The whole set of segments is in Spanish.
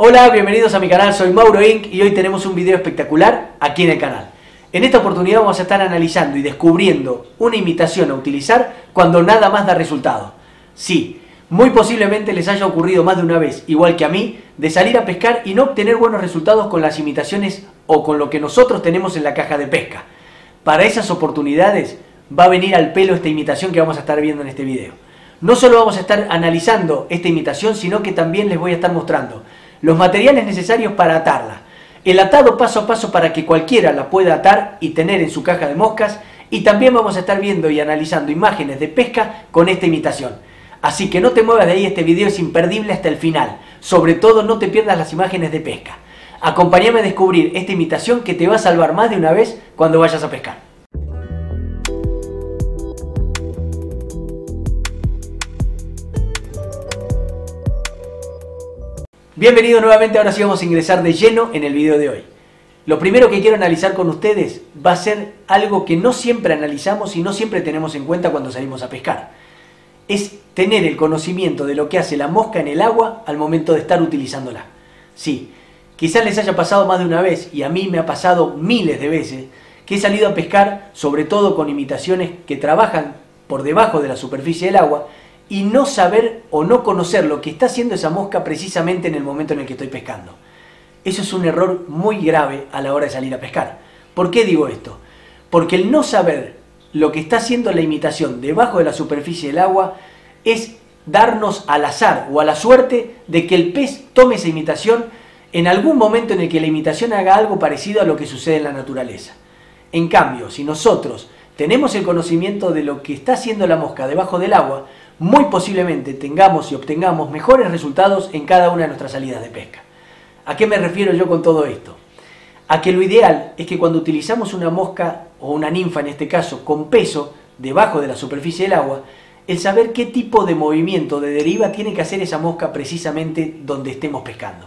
Hola, bienvenidos a mi canal, soy Mauro Ink y hoy tenemos un video espectacular aquí en el canal. En esta oportunidad vamos a estar analizando y descubriendo una imitación a utilizar cuando nada más da resultado. Sí, muy posiblemente les haya ocurrido más de una vez, igual que a mí, de salir a pescar y no obtener buenos resultados con las imitaciones o con lo que nosotros tenemos en la caja de pesca. Para esas oportunidades va a venir al pelo esta imitación que vamos a estar viendo en este video. No solo vamos a estar analizando esta imitación, sino que también les voy a estar mostrando los materiales necesarios para atarla, el atado paso a paso para que cualquiera la pueda atar y tener en su caja de moscas, y también vamos a estar viendo y analizando imágenes de pesca con esta imitación. Así que no te muevas de ahí, este video es imperdible hasta el final, sobre todo no te pierdas las imágenes de pesca. Acompáñame a descubrir esta imitación que te va a salvar más de una vez cuando vayas a pescar. Bienvenido nuevamente, ahora sí vamos a ingresar de lleno en el video de hoy. Lo primero que quiero analizar con ustedes va a ser algo que no siempre analizamos y no siempre tenemos en cuenta cuando salimos a pescar. Es tener el conocimiento de lo que hace la mosca en el agua al momento de estar utilizándola. Sí, quizás les haya pasado más de una vez, y a mí me ha pasado miles de veces, que he salido a pescar, sobre todo con imitaciones que trabajan por debajo de la superficie del agua, y no saber o no conocer lo que está haciendo esa mosca precisamente en el momento en el que estoy pescando. Eso es un error muy grave a la hora de salir a pescar. ¿Por qué digo esto? Porque el no saber lo que está haciendo la imitación debajo de la superficie del agua es darnos al azar o a la suerte de que el pez tome esa imitación en algún momento en el que la imitación haga algo parecido a lo que sucede en la naturaleza. En cambio, si nosotros tenemos el conocimiento de lo que está haciendo la mosca debajo del agua, muy posiblemente tengamos y obtengamos mejores resultados en cada una de nuestras salidas de pesca. ¿A qué me refiero yo con todo esto? A que lo ideal es que cuando utilizamos una mosca o una ninfa, en este caso, con peso debajo de la superficie del agua, el saber qué tipo de movimiento de deriva tiene que hacer esa mosca precisamente donde estemos pescando.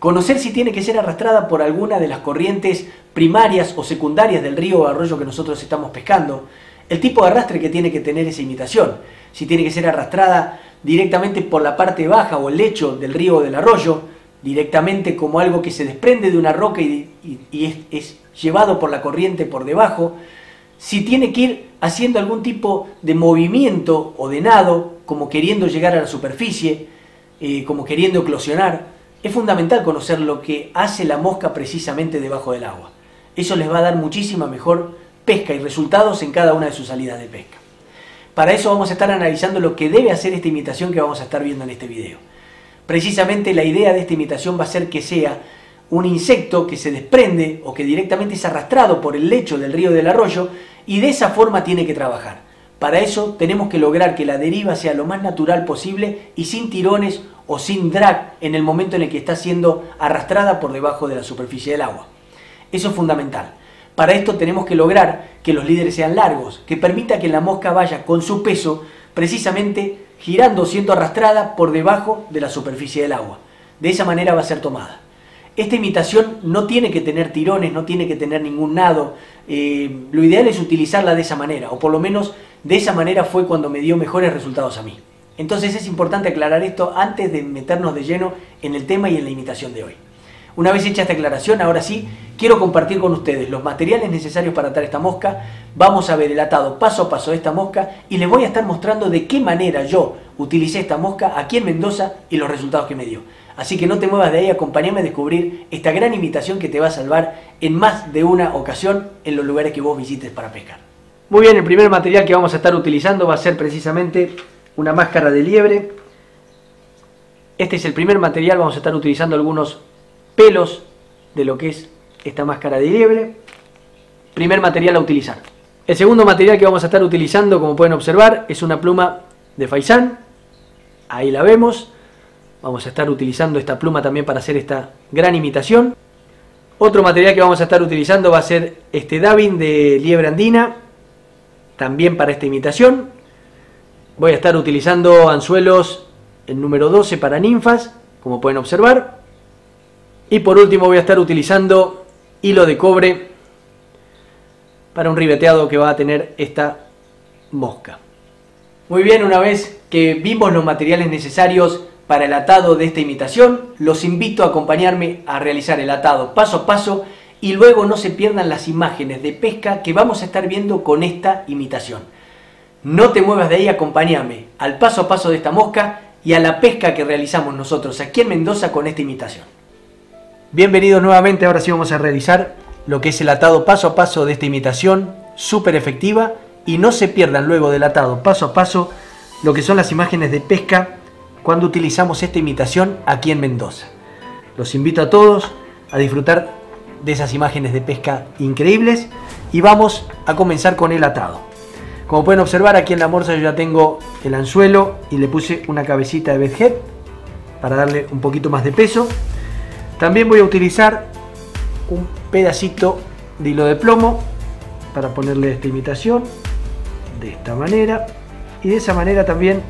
Conocer si tiene que ser arrastrada por alguna de las corrientes primarias o secundarias del río o arroyo que nosotros estamos pescando, el tipo de arrastre que tiene que tener esa imitación, si tiene que ser arrastrada directamente por la parte baja o el lecho del río o del arroyo, directamente como algo que se desprende de una roca y es llevado por la corriente por debajo, si tiene que ir haciendo algún tipo de movimiento o de nado, como queriendo llegar a la superficie, como queriendo eclosionar. Es fundamental conocer lo que hace la mosca precisamente debajo del agua. Eso les va a dar muchísima mejor pesca y resultados en cada una de sus salidas de pesca. Para eso vamos a estar analizando lo que debe hacer esta imitación que vamos a estar viendo en este video. Precisamente la idea de esta imitación va a ser que sea un insecto que se desprende o que directamente es arrastrado por el lecho del río del arroyo, y de esa forma tiene que trabajar. Para eso tenemos que lograr que la deriva sea lo más natural posible y sin tirones o sin drag en el momento en el que está siendo arrastrada por debajo de la superficie del agua. Eso es fundamental. Para esto tenemos que lograr que los líderes sean largos, que permita que la mosca vaya con su peso precisamente girando o siendo arrastrada por debajo de la superficie del agua. De esa manera va a ser tomada. Esta imitación no tiene que tener tirones, no tiene que tener ningún nado. Lo ideal es utilizarla de esa manera, o por lo menos de esa manera fue cuando me dio mejores resultados a mí. Entonces es importante aclarar esto antes de meternos de lleno en el tema y en la imitación de hoy. Una vez hecha esta aclaración, ahora sí, quiero compartir con ustedes los materiales necesarios para atar esta mosca. Vamos a ver el atado paso a paso de esta mosca y les voy a estar mostrando de qué manera yo utilicé esta mosca aquí en Mendoza y los resultados que me dio. Así que no te muevas de ahí, acompáñame a descubrir esta gran imitación que te va a salvar en más de una ocasión en los lugares que vos visites para pescar. Muy bien, el primer material que vamos a estar utilizando va a ser precisamente una máscara de liebre. Este es el primer material, vamos a estar utilizando algunos pelos de lo que es esta máscara de liebre. Primer material a utilizar. El segundo material que vamos a estar utilizando, como pueden observar, es una pluma de faisán. Ahí la vemos. Vamos a estar utilizando esta pluma también para hacer esta gran imitación. Otro material que vamos a estar utilizando va a ser este dabin de liebre andina, también para esta imitación. Voy a estar utilizando anzuelos el número 12 para ninfas, como pueden observar. Y por último voy a estar utilizando hilo de cobre para un ribeteado que va a tener esta mosca. Muy bien, una vez que vimos los materiales necesarios Para el atado de esta imitación, los invito a acompañarme a realizar el atado paso a paso y luego no se pierdan las imágenes de pesca que vamos a estar viendo con esta imitación. No te muevas de ahí, acompáñame al paso a paso de esta mosca y a la pesca que realizamos nosotros aquí en Mendoza con esta imitación. Bienvenidos nuevamente, ahora sí vamos a realizar lo que es el atado paso a paso de esta imitación súper efectiva y no se pierdan luego del atado paso a paso lo que son las imágenes de pesca cuando utilizamos esta imitación aquí en Mendoza. Los invito a todos a disfrutar de esas imágenes de pesca increíbles y vamos a comenzar con el atado. Como pueden observar, aquí en la morsa yo ya tengo el anzuelo y le puse una cabecita de bedhead para darle un poquito más de peso. También voy a utilizar un pedacito de hilo de plomo para ponerle esta imitación de esta manera y de esa manera también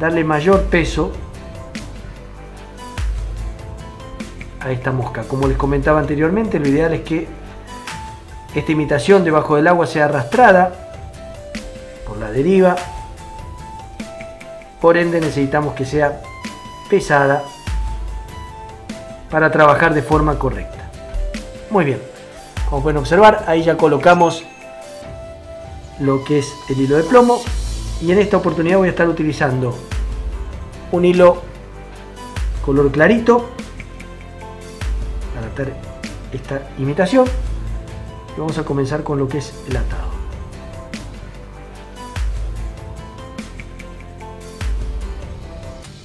darle mayor peso a esta mosca. Como les comentaba anteriormente, lo ideal es que esta imitación debajo del agua sea arrastrada por la deriva, por ende necesitamos que sea pesada para trabajar de forma correcta. Muy bien, como pueden observar, ahí ya colocamos lo que es el hilo de plomo y en esta oportunidad voy a estar utilizando un hilo color clarito para hacer esta imitación y vamos a comenzar con lo que es el atado.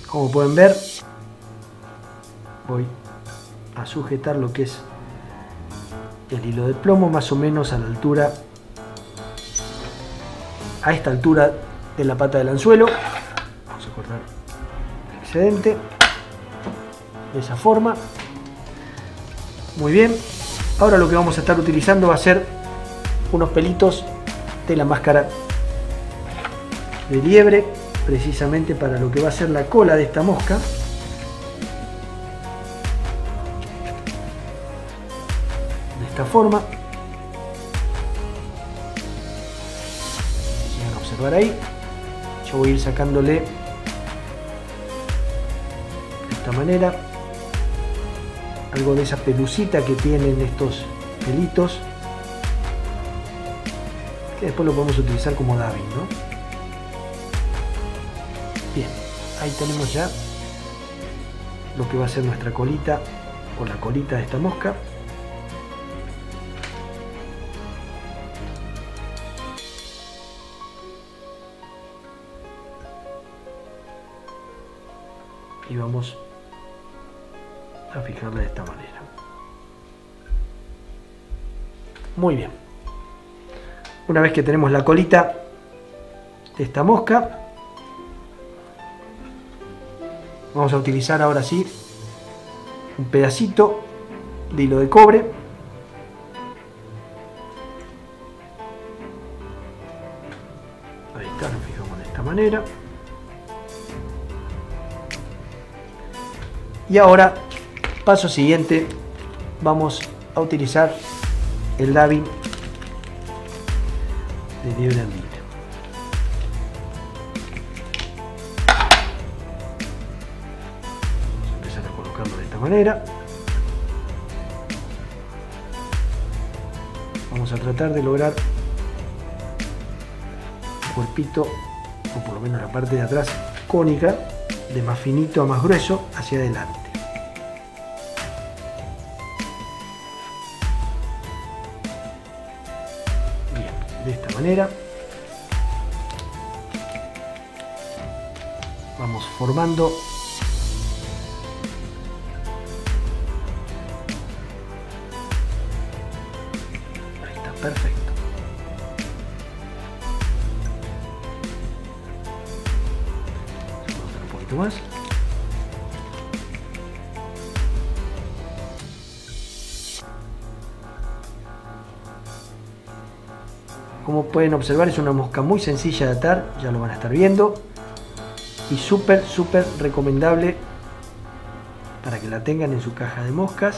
Como pueden ver, voy a sujetar lo que es el hilo de plomo más o menos a la altura, a esta altura de la pata del anzuelo. Vamos a cortar el excedente de esa forma. Muy bien, ahora lo que vamos a estar utilizando va a ser unos pelitos de la máscara de liebre, precisamente para lo que va a ser la cola de esta mosca. De esta forma, si van a observar ahí, yo voy a ir sacándole de esta manera algo de esa pelucita que tienen estos pelitos, que después lo podemos utilizar como dabbing, ¿no? Bien, ahí tenemos ya lo que va a ser nuestra colita o la colita de esta mosca. Y vamos a fijarla de esta manera. Muy bien. Una vez que tenemos la colita de esta mosca, vamos a utilizar ahora sí un pedacito de hilo de cobre . Ahí está, lo fijamos de esta manera. Y ahora, paso siguiente, vamos a utilizar el dabbing de liebre andina. Vamos a empezar a colocarlo de esta manera. Vamos a tratar de lograr el cuerpito, o por lo menos la parte de atrás cónica, de más finito a más grueso hacia adelante. Bien, de esta manera vamos formando . Ahí está, perfecto. Más. Como pueden observar, es una mosca muy sencilla de atar, ya lo van a estar viendo, y súper recomendable para que la tengan en su caja de moscas.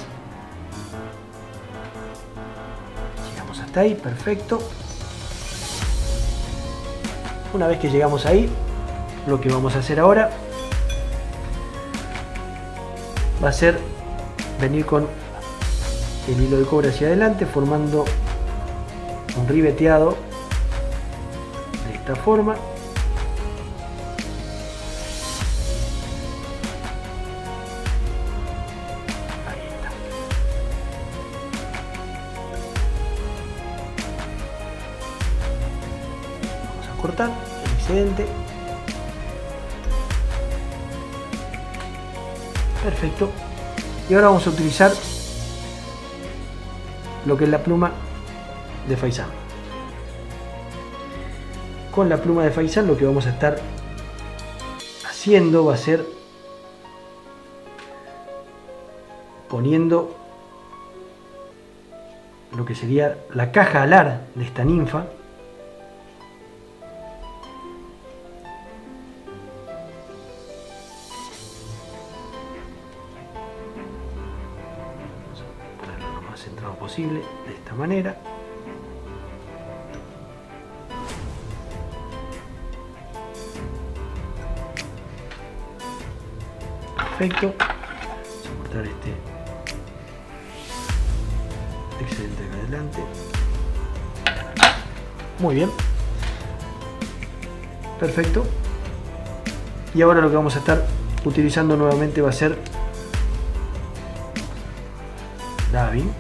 Llegamos hasta ahí, perfecto. Una vez que llegamos ahí, lo que vamos a hacer ahora va a ser venir con el hilo de cobre hacia adelante formando un ribeteado de esta forma. Cortar el excedente. Perfecto. Y ahora vamos a utilizar lo que es la pluma de faisán. Con la pluma de faisán lo que vamos a estar haciendo va a ser poniendo lo que sería la caja alar de esta ninfa. Centrado posible, de esta manera. Perfecto. Vamos a cortar este excedente acá adelante. Muy bien. Perfecto. Y ahora lo que vamos a estar utilizando nuevamente va a ser dabbing,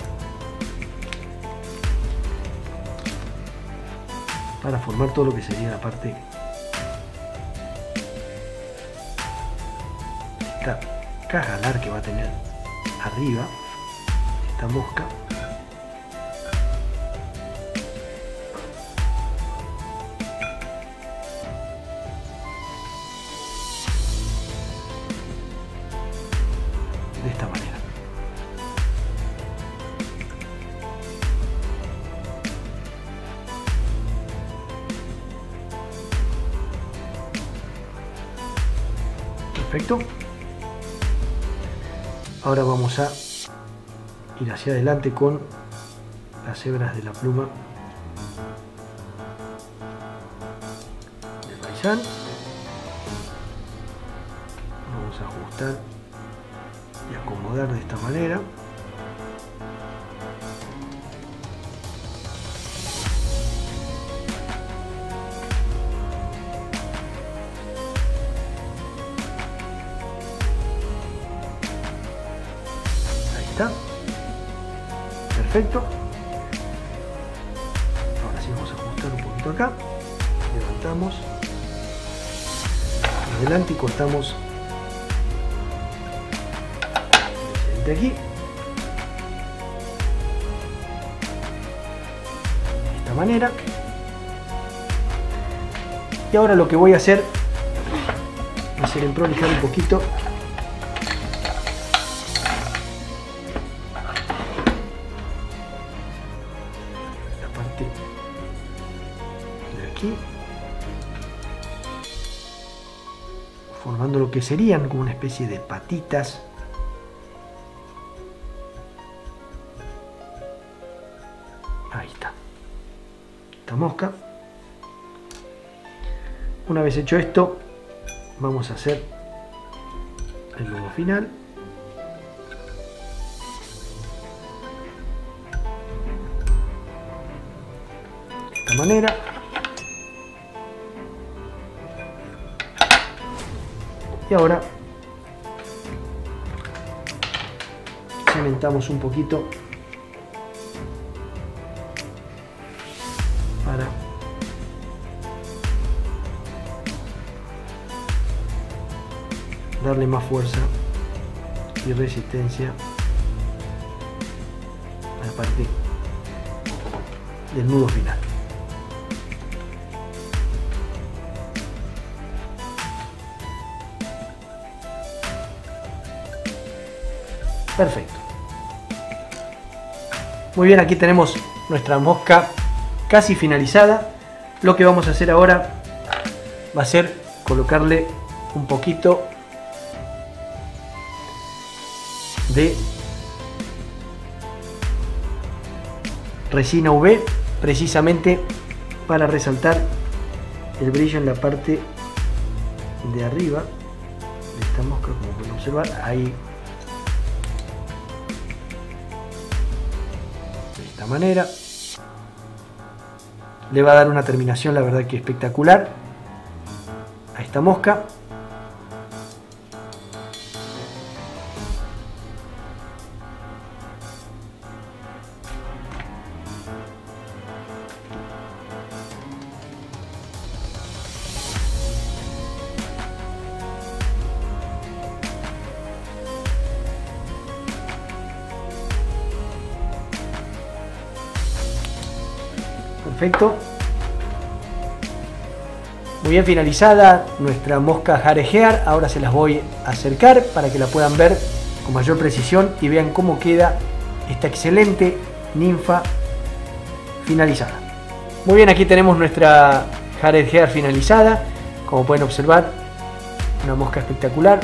para formar todo lo que sería la parte de esta caja alar que va a tener arriba esta mosca. De esta manera. Perfecto. Ahora vamos a ir hacia adelante con las hebras de la pluma de faisán. Vamos a ajustar y acomodar de esta manera. Perfecto. Ahora sí vamos a ajustar un poquito acá, levantamos adelante y cortamos de aquí, de esta manera. Y ahora lo que voy a hacer va a ser emprolijar un poquito aquí, formando lo que serían como una especie de patitas. Ahí está esta mosca. Una vez hecho esto, vamos a hacer el nudo final. De esta manera. Y ahora cementamos un poquito para darle más fuerza y resistencia a la parte del nudo final. Perfecto. Muy bien, aquí tenemos nuestra mosca casi finalizada. Lo que vamos a hacer ahora va a ser colocarle un poquito de resina UV, precisamente para resaltar el brillo en la parte de arriba de esta mosca, como pueden observar. Ahí manera. Le va a dar una terminación, la verdad que espectacular, a esta mosca. Perfecto. Muy bien, finalizada nuestra mosca Hare's Ear. Ahora se las voy a acercar para que la puedan ver con mayor precisión y vean cómo queda esta excelente ninfa finalizada. Muy bien, aquí tenemos nuestra Hare's Ear finalizada. Como pueden observar, una mosca espectacular.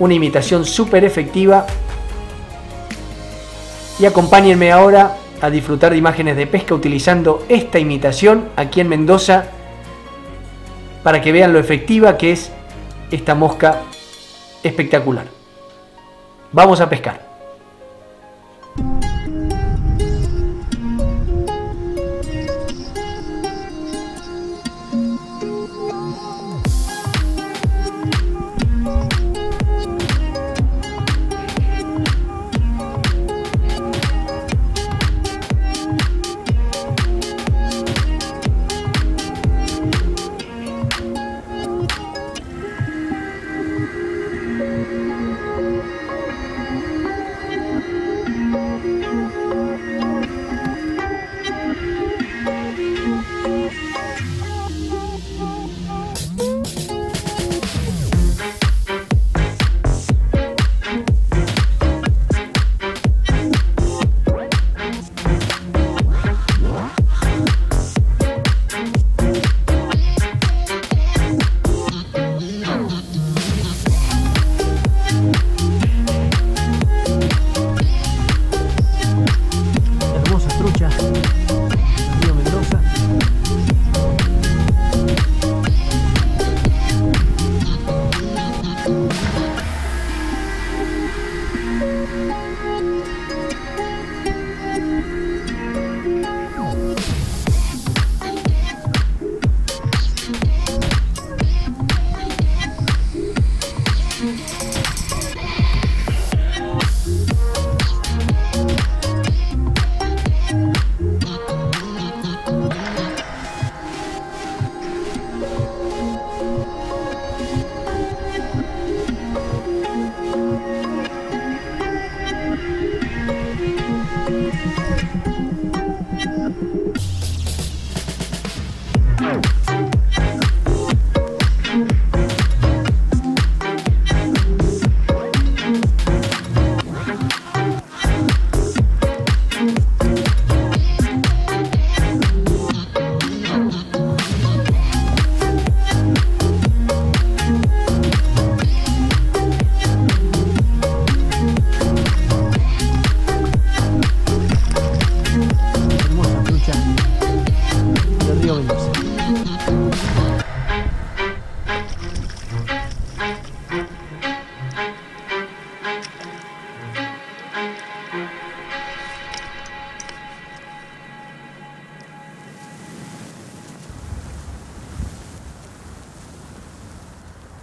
Una imitación súper efectiva. Y acompáñenme ahora a disfrutar de imágenes de pesca utilizando esta imitación aquí en Mendoza para que vean lo efectiva que es esta mosca espectacular. Vamos a pescar.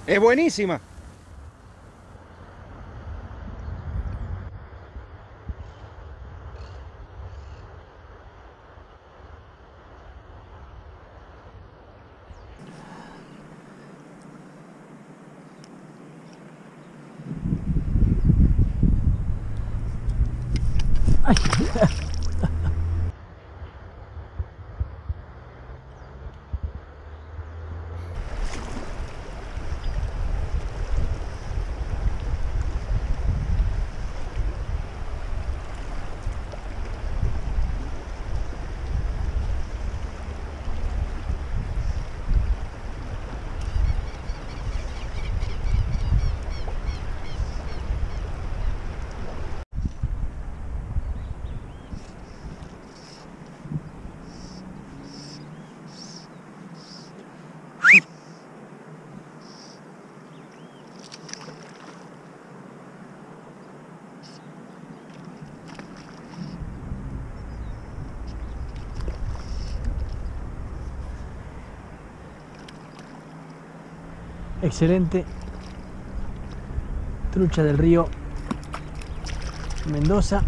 Es buenísima. Ay. excelente. Trucha del río Mendoza.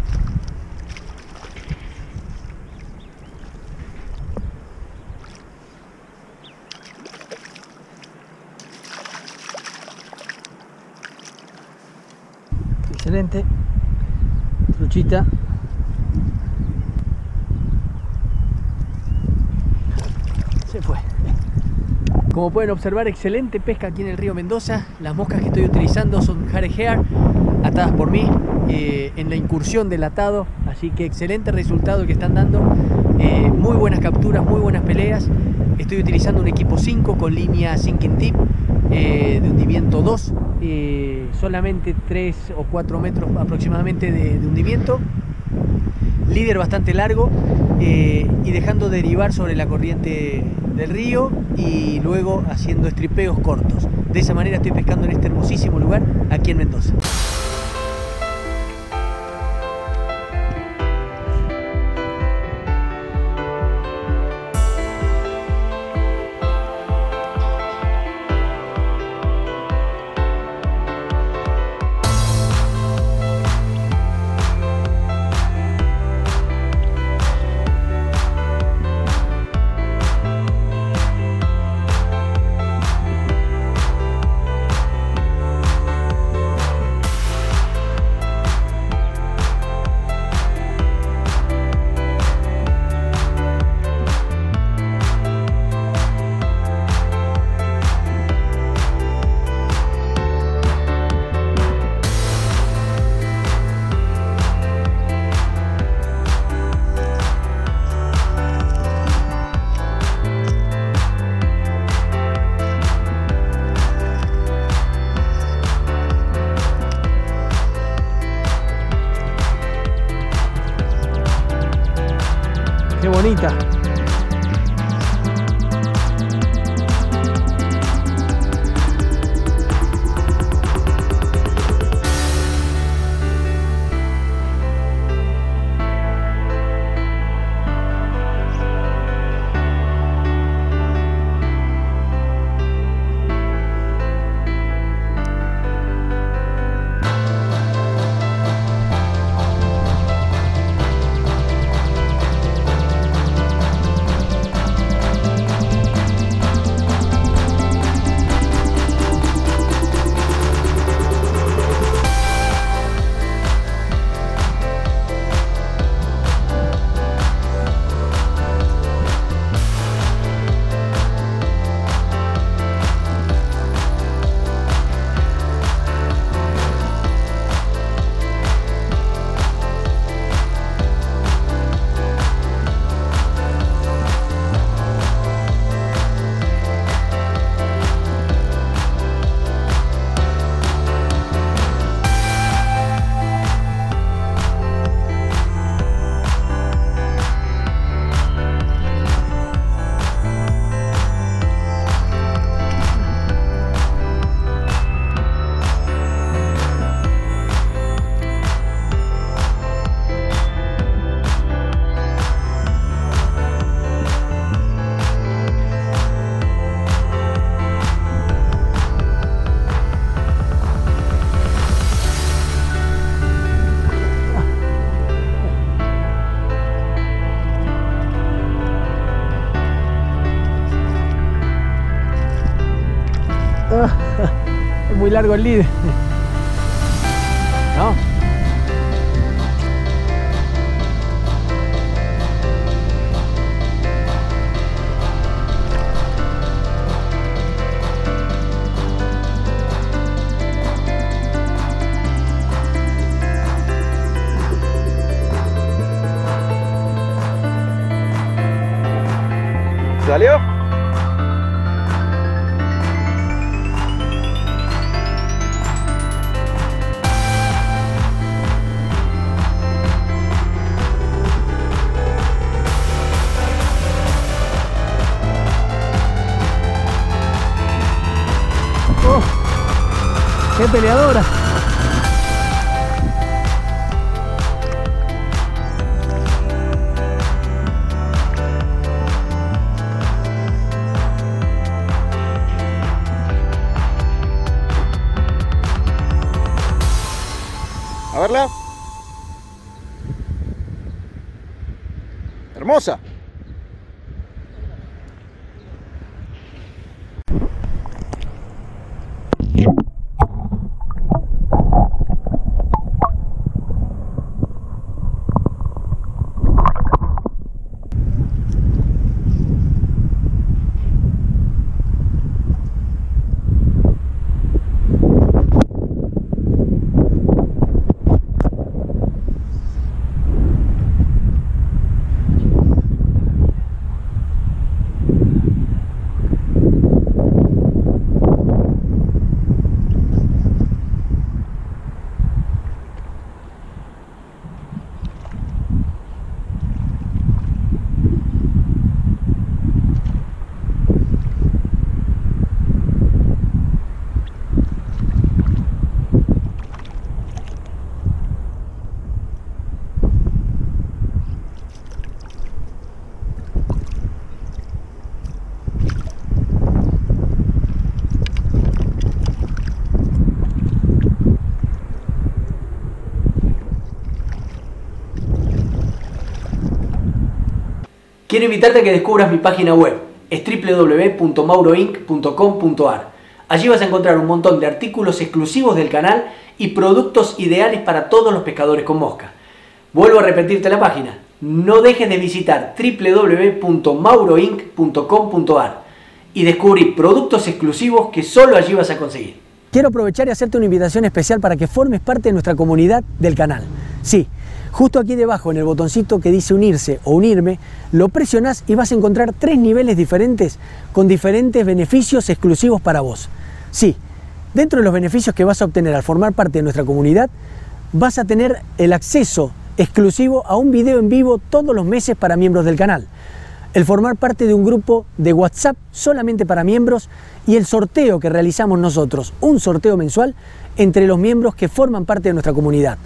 Excelente. Truchita. Se fue. Como pueden observar, excelente pesca aquí en el río Mendoza. Las moscas que estoy utilizando son Hare's Ear, atadas por mí en la incursión del atado. Así que excelente resultado el que están dando. Muy buenas capturas, muy buenas peleas. Estoy utilizando un equipo 5 con línea sinking tip de hundimiento 2. Solamente 3 o 4 metros aproximadamente de hundimiento. Líder bastante largo. Y dejando derivar sobre la corriente del río y luego haciendo estripeos cortos. De esa manera estoy pescando en este hermosísimo lugar aquí en Mendoza. ¡Qué bonita! Es muy largo el líder, ¿no? ¿Salió? ¡Qué peleadora! A verla. Hermosa. Quiero invitarte a que descubras mi página web, es www.MauroInk.com.ar. Allí vas a encontrar un montón de artículos exclusivos del canal y productos ideales para todos los pescadores con mosca. Vuelvo a repetirte la página, no dejes de visitar www.MauroInk.com.ar y descubrir productos exclusivos que solo allí vas a conseguir. Quiero aprovechar y hacerte una invitación especial para que formes parte de nuestra comunidad del canal. Sí. Justo aquí debajo, en el botoncito que dice unirse o unirme, lo presionás y vas a encontrar 3 niveles diferentes con diferentes beneficios exclusivos para vos. Sí, dentro de los beneficios que vas a obtener al formar parte de nuestra comunidad, vas a tener el acceso exclusivo a un video en vivo todos los meses para miembros del canal, el formar parte de un grupo de WhatsApp solamente para miembros y el sorteo que realizamos nosotros, un sorteo mensual entre los miembros que forman parte de nuestra comunidad.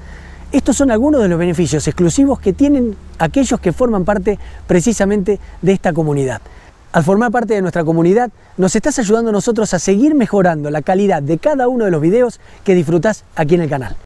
Estos son algunos de los beneficios exclusivos que tienen aquellos que forman parte precisamente de esta comunidad. Al formar parte de nuestra comunidad, nos estás ayudando a nosotros a seguir mejorando la calidad de cada uno de los videos que disfrutás aquí en el canal.